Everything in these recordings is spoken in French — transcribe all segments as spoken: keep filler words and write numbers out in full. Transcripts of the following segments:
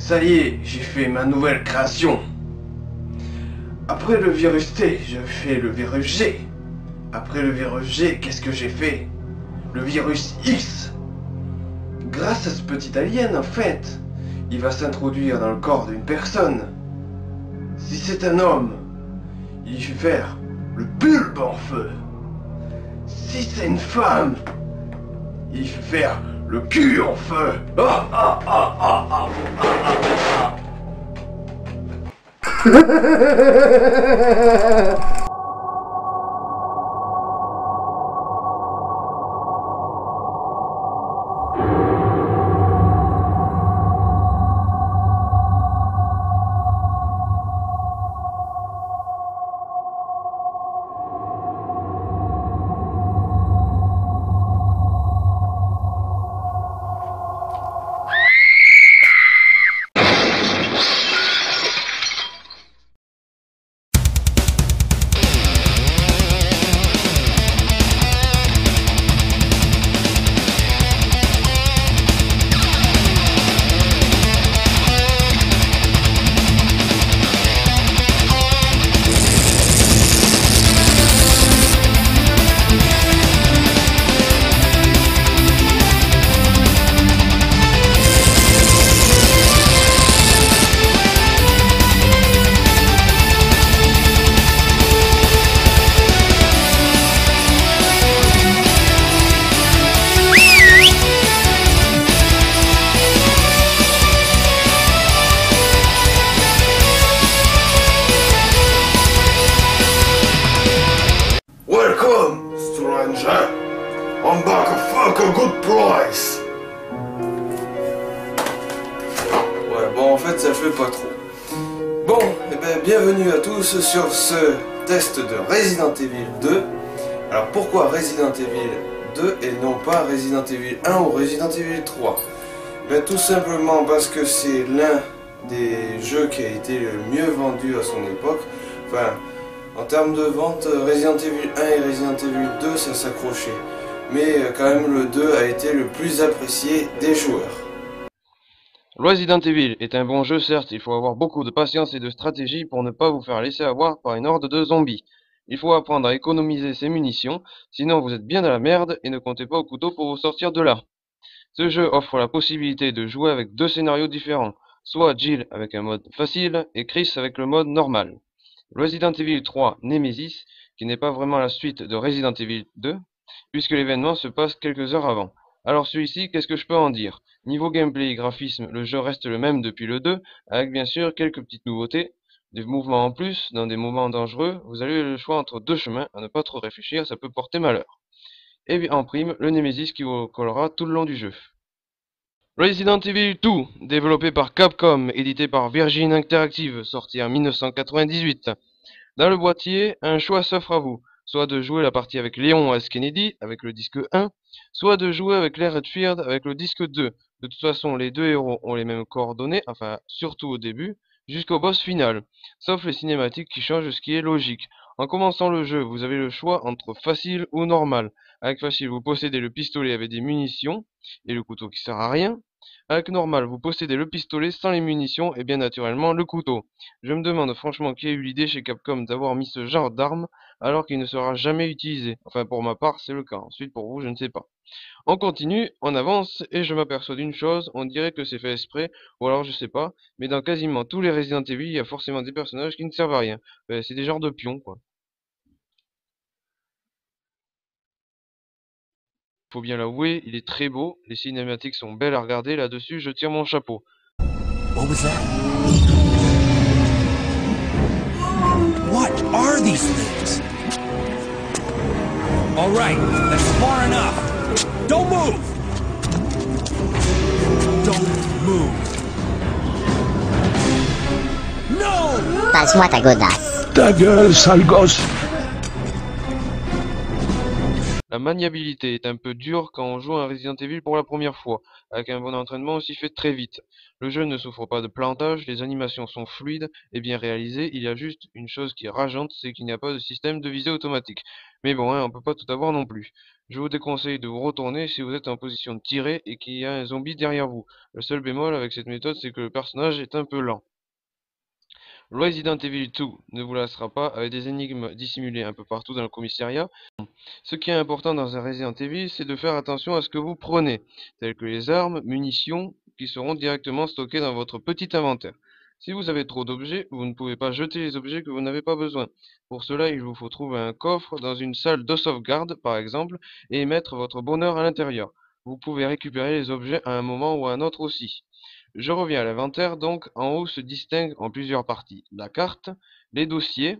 Ça y est, j'ai fait ma nouvelle création. Après le virus T, je fais le virus G. Après le virus G, qu'est-ce que j'ai fait? Le virus X. Grâce à ce petit alien, en fait, il va s'introduire dans le corps d'une personne. Si c'est un homme, il va faire le bulbe en feu. Si c'est une femme, il va faire le cul en feu. Ah, ah, ah, ah, ah, ah, ah, ah. I'm back a fucking good price. Ouais, bon, en fait, ça fait pas trop. Bon, et eh ben bienvenue à tous sur ce test de Resident Evil deux. Alors, pourquoi Resident Evil deux et non pas Resident Evil un ou Resident Evil trois? Ben, tout simplement parce que c'est l'un des jeux qui a été le mieux vendu à son époque. Enfin, en termes de vente, Resident Evil un et Resident Evil deux, ça s'accrochait. Mais quand même le deux a été le plus apprécié des joueurs. Resident Evil est un bon jeu, certes, il faut avoir beaucoup de patience et de stratégie pour ne pas vous faire laisser avoir par une horde de zombies. Il faut apprendre à économiser ses munitions, sinon vous êtes bien à la merde et ne comptez pas au couteau pour vous sortir de là. Ce jeu offre la possibilité de jouer avec deux scénarios différents, soit Jill avec un mode facile et Chris avec le mode normal. Resident Evil trois Nemesis, qui n'est pas vraiment la suite de Resident Evil deux, puisque l'événement se passe quelques heures avant. Alors celui-ci, qu'est-ce que je peux en dire? Niveau gameplay et graphisme, le jeu reste le même depuis le deux, avec bien sûr quelques petites nouveautés, des mouvements en plus, dans des moments dangereux, vous avez le choix entre deux chemins, à ne pas trop réfléchir, ça peut porter malheur. Et bien en prime, le Nemesis qui vous collera tout le long du jeu. Resident Evil deux, développé par Capcom, édité par Virgin Interactive, sorti en mille neuf cent quatre-vingt-dix-huit. Dans le boîtier, un choix s'offre à vous. Soit de jouer la partie avec Léon S. Kennedy, avec le disque un, soit de jouer avec Claire Redfield, avec le disque deux. De toute façon, les deux héros ont les mêmes coordonnées, enfin, surtout au début, jusqu'au boss final. Sauf les cinématiques qui changent, ce qui est logique. En commençant le jeu, vous avez le choix entre facile ou normal. Avec facile, vous possédez le pistolet avec des munitions, et le couteau qui sert à rien. Avec normal, vous possédez le pistolet sans les munitions et bien naturellement le couteau. Je me demande franchement qui a eu l'idée chez Capcom d'avoir mis ce genre d'arme alors qu'il ne sera jamais utilisé. Enfin pour ma part c'est le cas, ensuite pour vous je ne sais pas. On continue, on avance et je m'aperçois d'une chose, on dirait que c'est fait exprès ou alors je sais pas, mais dans quasiment tous les Resident Evil il y a forcément des personnages qui ne servent à rien. Ben, c'est des genres de pions quoi. Faut bien l'avouer, il est très beau, les cinématiques sont belles à regarder, là-dessus je tire mon chapeau. What was that? What are these things? All right, that's far enough. Don't move. Don't move. No! Passe-moi ta godasse. Ta gueule, sale gosse. La maniabilité est un peu dure quand on joue à Resident Evil pour la première fois. Avec un bon entraînement, on s'y fait très vite. Le jeu ne souffre pas de plantage, les animations sont fluides et bien réalisées. Il y a juste une chose qui est rageante, c'est qu'il n'y a pas de système de visée automatique. Mais bon, hein, on peut pas tout avoir non plus. Je vous déconseille de vous retourner si vous êtes en position de tirer et qu'il y a un zombie derrière vous. Le seul bémol avec cette méthode, c'est que le personnage est un peu lent. Resident Evil deux ne vous lassera pas avec des énigmes dissimulées un peu partout dans le commissariat. Ce qui est important dans un Resident Evil, c'est de faire attention à ce que vous prenez, telles que les armes, munitions, qui seront directement stockées dans votre petit inventaire. Si vous avez trop d'objets, vous ne pouvez pas jeter les objets que vous n'avez pas besoin. Pour cela, il vous faut trouver un coffre dans une salle de sauvegarde, par exemple, et mettre votre bonheur à l'intérieur. Vous pouvez récupérer les objets à un moment ou à un autre aussi. Je reviens à l'inventaire, donc en haut se distingue en plusieurs parties la carte, les dossiers.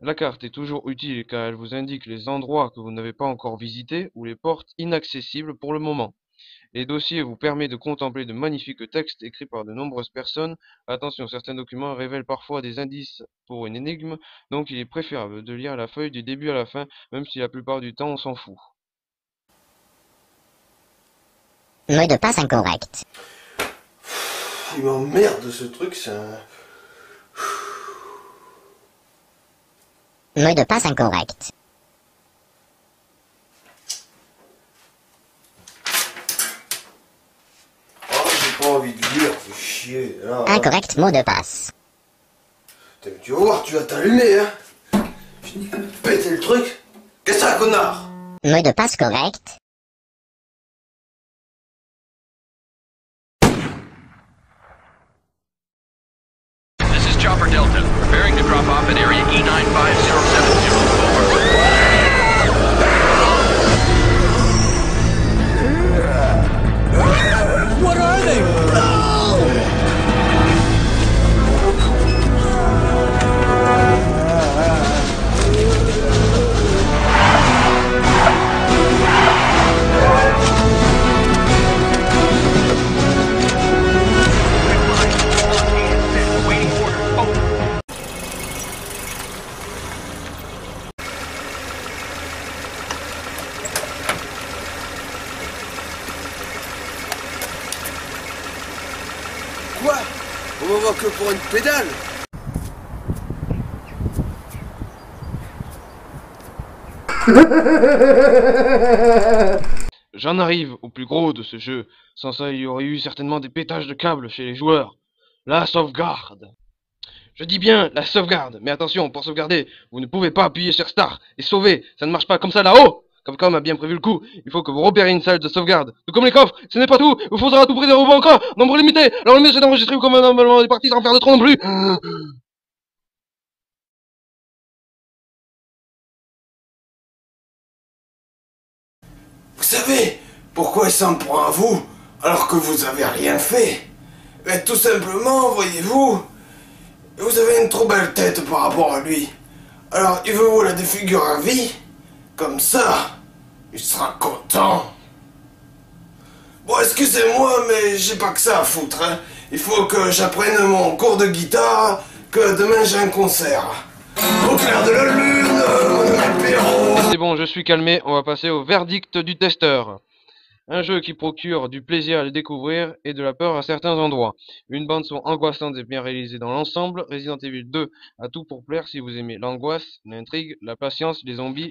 La carte est toujours utile car elle vous indique les endroits que vous n'avez pas encore visités ou les portes inaccessibles pour le moment. Les dossiers vous permettent de contempler de magnifiques textes écrits par de nombreuses personnes. Attention, certains documents révèlent parfois des indices pour une énigme, donc il est préférable de lire la feuille du début à la fin, même si la plupart du temps on s'en fout. Mot de passe incorrect. Il m'emmerde ce truc, ça. Mot de passe incorrect. Oh, j'ai pas envie de lire, fais chier. Alors, incorrect, mot de passe. Tu vas voir, tu vas t'allumer, hein. Je dis que péter le truc. Qu'est-ce que ça, connard? Mot de passe correct. Chopper Delta, preparing to drop off at area E nine five zero seven zero. What are they? Que pour une pédale. J'en arrive au plus gros de ce jeu. Sans ça, il y aurait eu certainement des pétages de câbles chez les joueurs. La sauvegarde. Je dis bien la sauvegarde, mais attention, pour sauvegarder, vous ne pouvez pas appuyer sur Start et sauver. Ça ne marche pas comme ça là-haut. Capcom a bien prévu le coup, il faut que vous repérez une salle de sauvegarde. Tout comme les coffres, ce n'est pas tout, il vous faudra tout préserver vos encore, nombre limité. Alors le mieux c'est d'enregistrer comme normalement des parties sans faire de trop non plus. Vous savez, pourquoi ils s'en prennent à vous, alors que vous avez rien fait? Mais tout simplement, voyez-vous, vous avez une trop belle tête par rapport à lui. Alors il veut vous la défigurer à vie. Comme ça, il sera content. Bon, excusez-moi, mais j'ai pas que ça à foutre, hein. Il faut que j'apprenne mon cours de guitare, que demain j'ai un concert. Au clair de la lune, mon apéro. C'est bon, je suis calmé, on va passer au verdict du testeur. Un jeu qui procure du plaisir à le découvrir et de la peur à certains endroits. Une bande son angoissante et bien réalisée dans l'ensemble. Resident Evil deux a tout pour plaire si vous aimez l'angoisse, l'intrigue, la patience, les zombies...